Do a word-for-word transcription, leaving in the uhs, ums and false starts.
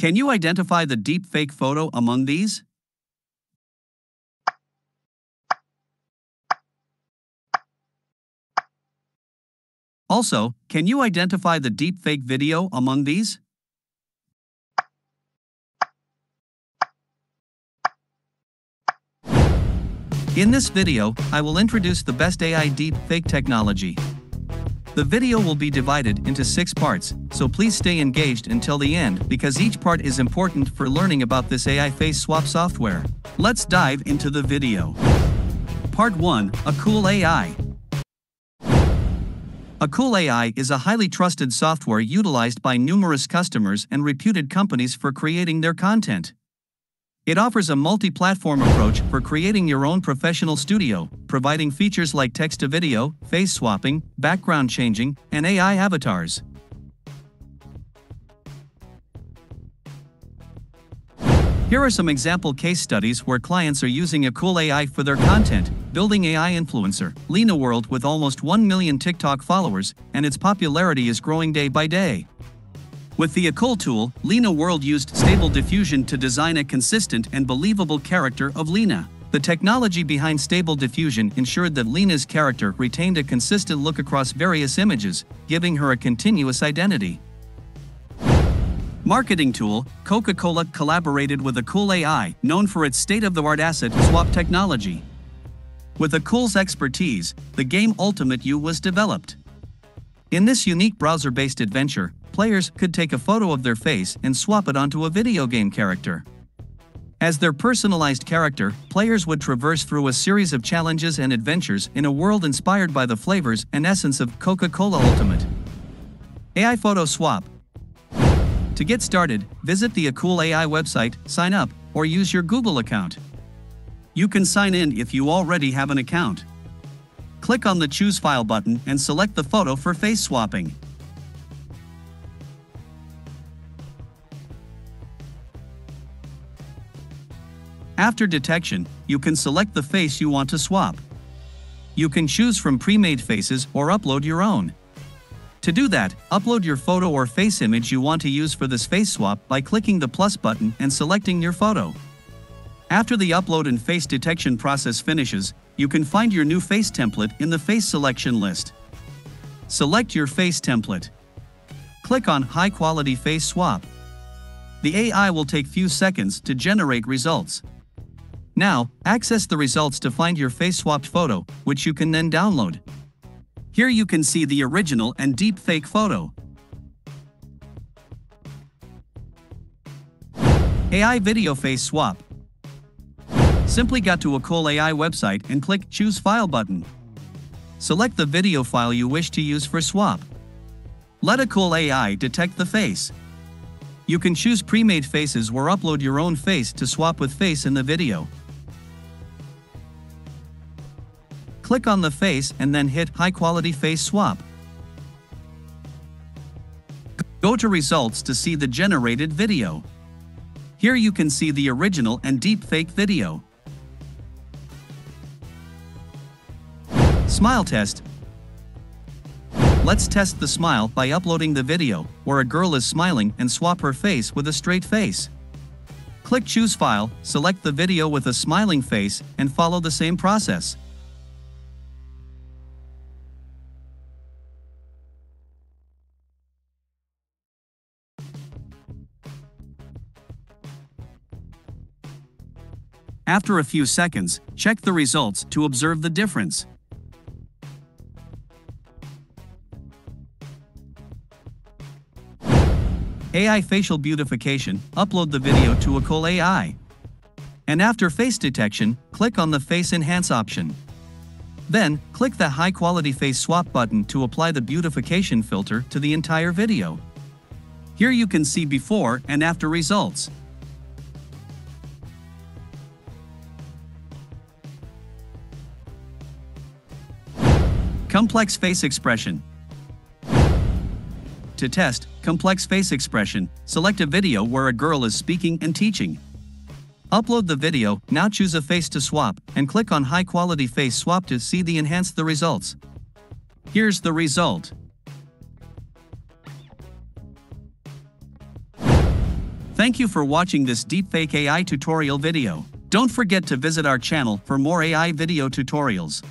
Can you identify the deepfake photo among these? Also, can you identify the deepfake video among these? In this video, I will introduce the best A I deepfake technology. The video will be divided into six parts, so please stay engaged until the end because each part is important for learning about this A I face swap software. Let's dive into the video. Part one. Akool A I. Akool A I is a highly trusted software utilized by numerous customers and reputed companies for creating their content. It offers a multi-platform approach for creating your own professional studio, providing features like text-to-video, face swapping, background changing, and A I avatars. Here are some example case studies where clients are using Akool A I for their content, building A I influencer, Lena World, with almost one million TikTok followers, and its popularity is growing day by day. With the Akool tool, Lena World used Stable Diffusion to design a consistent and believable character of Lena. The technology behind Stable Diffusion ensured that Lena's character retained a consistent look across various images, giving her a continuous identity. Marketing tool, Coca-Cola collaborated with Akool A I, known for its state-of-the-art asset swap technology. With Akool's expertise, the game Ultimate U was developed. In this unique browser-based adventure, players could take a photo of their face and swap it onto a video game character. As their personalized character, players would traverse through a series of challenges and adventures in a world inspired by the flavors and essence of Coca-Cola Ultimate. A I Photo Swap. To get started, visit the Akool A I website, sign up, or use your Google account. You can sign in if you already have an account. Click on the Choose File button and select the photo for face swapping. After detection, you can select the face you want to swap. You can choose from pre-made faces or upload your own. To do that, upload your photo or face image you want to use for this face swap by clicking the plus button and selecting your photo. After the upload and face detection process finishes, you can find your new face template in the face selection list. Select your face template. Click on High Quality Face Swap. The A I will take few seconds to generate results. Now, access the results to find your face-swapped photo, which you can then download. Here you can see the original and deepfake photo. A I Video Face Swap. Simply go to Akool A I website and click Choose File button. Select the video file you wish to use for swap. Let Akool A I detect the face. You can choose pre-made faces or upload your own face to swap with face in the video. Click on the face and then hit High Quality Face Swap. Go to Results to see the generated video. Here you can see the original and deepfake video. Smile Test. Let's test the smile by uploading the video, where a girl is smiling, and swap her face with a straight face. Click Choose File, select the video with a smiling face, and follow the same process. After a few seconds, check the results to observe the difference. A I Facial Beautification. Upload the video to Akool A I. And after face detection, click on the Face Enhance option. Then, click the High Quality Face Swap button to apply the beautification filter to the entire video. Here you can see before and after results. Complex Face Expression. To test complex face expression, select a video where a girl is speaking and teaching. Upload the video, now choose a face to swap, and click on High Quality Face Swap to see the enhance the results. Here's the result. Thank you for watching this deepfake A I tutorial video. Don't forget to visit our channel for more A I video tutorials.